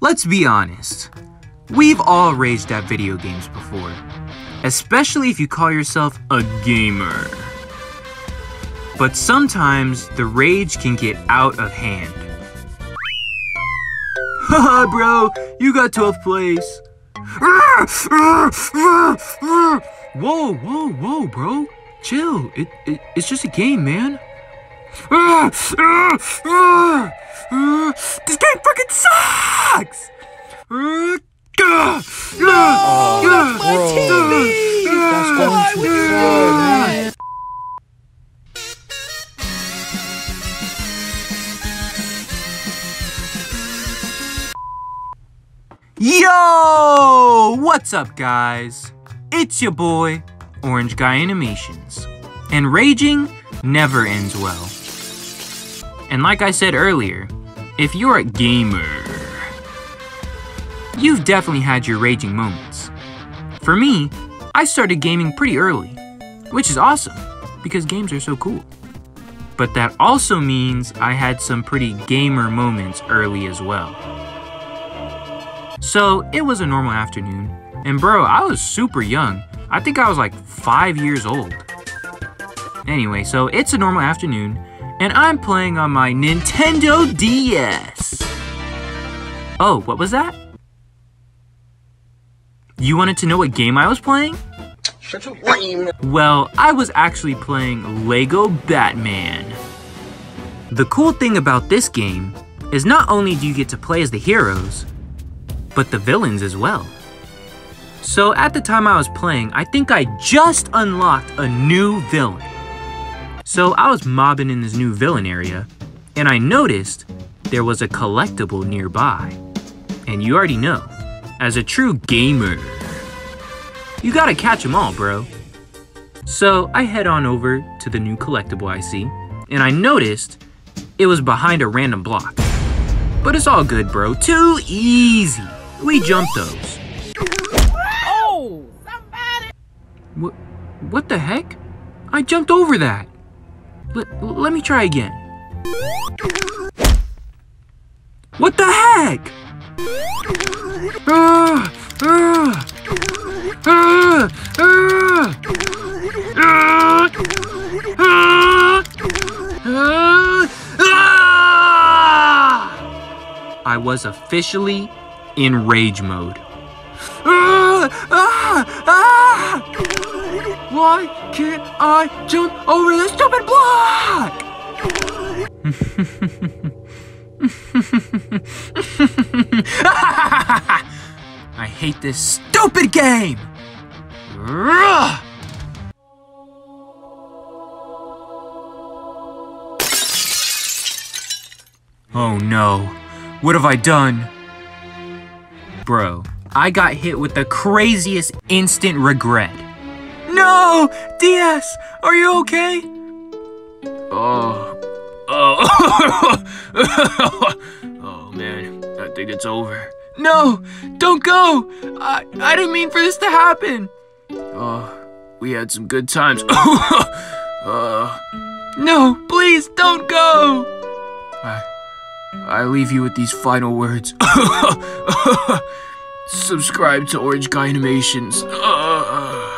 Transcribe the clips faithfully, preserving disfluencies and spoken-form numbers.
Let's be honest, we've all raged at video games before, especially if you call yourself a gamer. But sometimes the rage can get out of hand. Haha bro, you got twelfth place. Whoa, whoa, whoa bro, chill, it, it, it's just a game man. This game fucking sucks! No! That's my T V! That's why we won! Yo! What's up, guys? It's your boy, Orange Guy Animations. And raging never ends well. And like I said earlier, if you're a gamer, you've definitely had your raging moments. For me, I started gaming pretty early, which is awesome because games are so cool. But that also means I had some pretty gamer moments early as well. So it was a normal afternoon, and bro, I was super young. I think I was like five years old. Anyway, so it's a normal afternoon, and I'm playing on my Nintendo D S. Oh, what was that? You wanted to know what game I was playing? Such a lame. Well, I was actually playing Lego Batman. The cool thing about this game is not only do you get to play as the heroes, but the villains as well. So at the time I was playing, I think I just unlocked a new villain. So I was mobbing in this new villain area, and I noticed there was a collectible nearby. And you already know, as a true gamer, you gotta catch them all, bro. So I head on over to the new collectible I see, and I noticed it was behind a random block. But it's all good, bro. Too easy. We jumped those. Oh! Somebody! What, what the heck? I jumped over that. Let, let me try again. What the heck? Ah, ah, ah, ah, ah, ah, ah, ah. I was officially in rage mode. Ah, ah, ah. Why can't I jump over this stupid block? I hate this stupid game! Ugh. Oh no, what have I done? Bro, I got hit with the craziest instant regret. No! D S! Are you okay? Oh. Oh. Oh, man. I think it's over. No! Don't go! I, I didn't mean for this to happen. Oh. We had some good times. uh. No, please don't go! I, I leave you with these final words. Subscribe to Orange Guy Animations. Uh.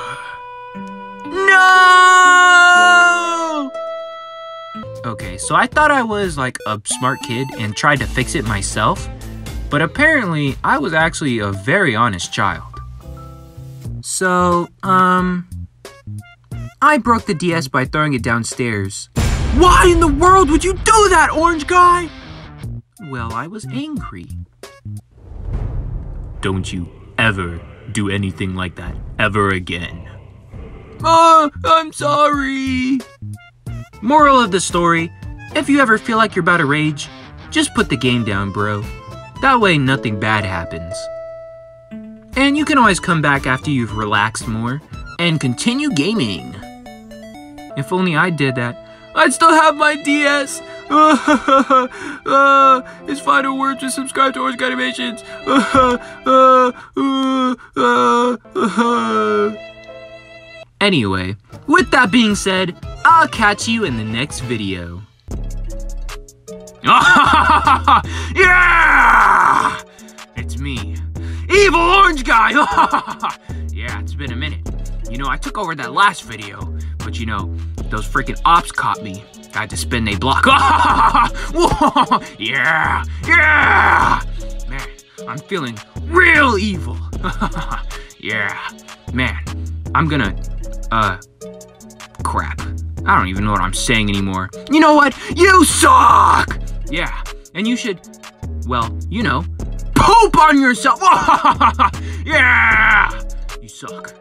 No! Okay, so I thought I was like a smart kid and tried to fix it myself, but apparently I was actually a very honest child. So, um, I broke the D S by throwing it downstairs. Why in the world would you do that, Orange Guy? Well, I was angry. Don't you ever do anything like that ever again. Oh, I'm sorry. Moral of the story, if you ever feel like you're about to rage, just put the game down, bro. That way nothing bad happens. And you can always come back after you've relaxed more and continue gaming. If only I did that, I'd still have my D S. Uh, uh, his final words was subscribe to Orange Guy Animations. Uh, uh, uh, uh, uh, uh. Anyway, with that being said, I'll catch you in the next video. Yeah! evil orange guy. Yeah, it's been a minute. You know, I took over that last video, but you know, those freaking ops caught me. I had to spin they block. Yeah, yeah. Man, I'm feeling real evil. Yeah, man, I'm gonna, uh, crap. I don't even know what I'm saying anymore. You know what? You suck! Yeah, and you should, well, you know, poop on yourself. Yeah, you suck.